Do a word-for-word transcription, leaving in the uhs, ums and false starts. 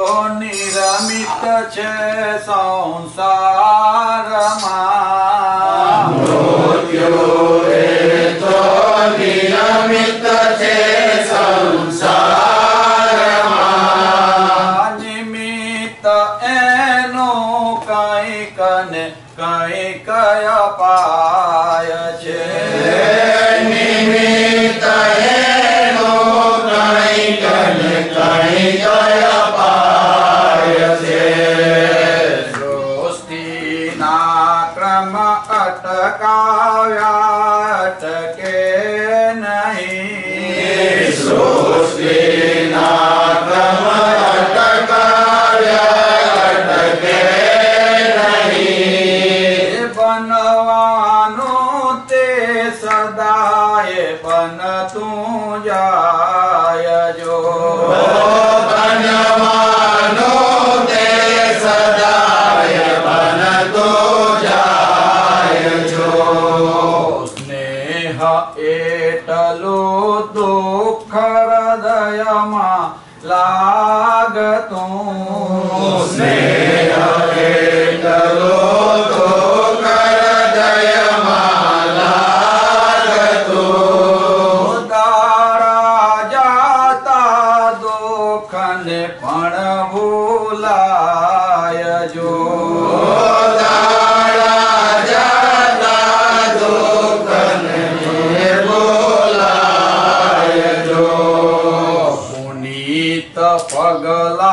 निरमित छे संसार तो निरमित छे संसार निमित्त एनो कई कने कई कया पाय छे निमित्त एनो कई कने कई कया अटकाव्या अटके नहीं सृष्टि ना क्रम अटकाव्या अटके नहीं बनवानो ते सदाए बन तू जाय जो बनवानो ते सदाए बन तू एटलो दुख हृदयमा लागतो स्नेह एटलो दुख हृदयमा लागतो उदारा जाता दुखने पण भूलाय जो पगला